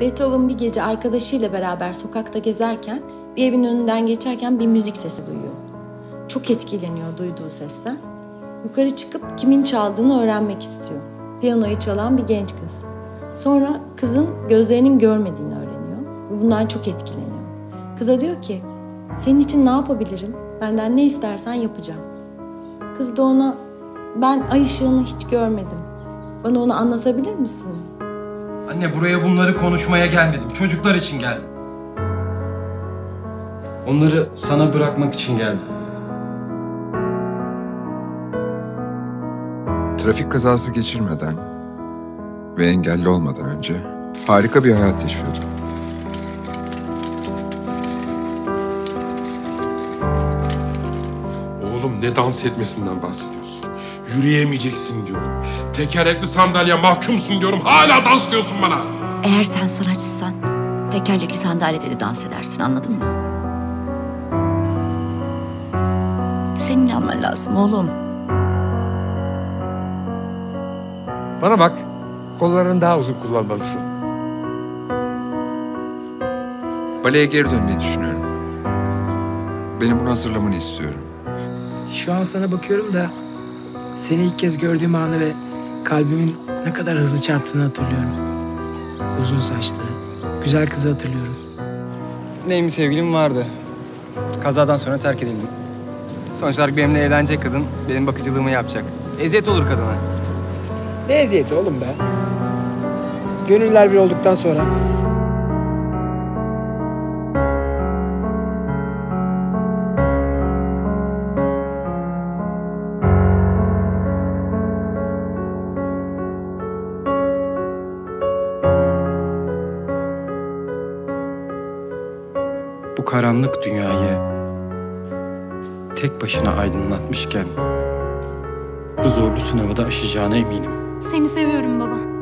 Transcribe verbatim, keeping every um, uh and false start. Beethoven bir gece arkadaşıyla beraber sokakta gezerken bir evin önünden geçerken bir müzik sesi duyuyor. Çok etkileniyor duyduğu sesten. Yukarı çıkıp kimin çaldığını öğrenmek istiyor. Piyanoyu çalan bir genç kız. Sonra kızın gözlerinin görmediğini öğreniyor. Bundan çok etkileniyor. Kıza diyor ki, "Senin için ne yapabilirim? Benden ne istersen yapacağım." Kız da ona, "Ben ay ışığını hiç görmedim. Bana onu anlatabilir misin?" "Anne, buraya bunları konuşmaya gelmedim. Çocuklar için geldim. Onları sana bırakmak için geldim." Trafik kazası geçirmeden ve engelli olmadan önce harika bir hayat yaşıyordum. "Oğlum, ne dans etmesinden bahsediyorsun? Yürüyemeyeceksin diyorum. Tekerlekli sandalye mahkumsun diyorum. Hala dans diyorsun bana." "Eğer sen sanatçısan tekerlekli sandalyede de dans edersin, anladın mı? Senin inanman lazım oğlum." "Bana bak, kollarını daha uzun kullanmalısın." "Baleye geri dönmeyi düşünüyorum. Benim bunu hazırlamanı istiyorum." "Şu an sana bakıyorum da seni ilk kez gördüğüm anı ve kalbimin ne kadar hızlı çarptığını hatırlıyorum. Uzun saçlı, güzel kızı hatırlıyorum." "Neyim, sevgilim vardı. Kazadan sonra terk edildim. Sonuç olarak benimle evlenecek kadın benim bakıcılığımı yapacak. Eziyet olur kadına." "Ne eziyeti oğlum be? Gönüller bir olduktan sonra..." Bu karanlık dünyayı tek başına aydınlatmışken bu zorlu sınavı da aşacağına eminim. "Seni seviyorum baba."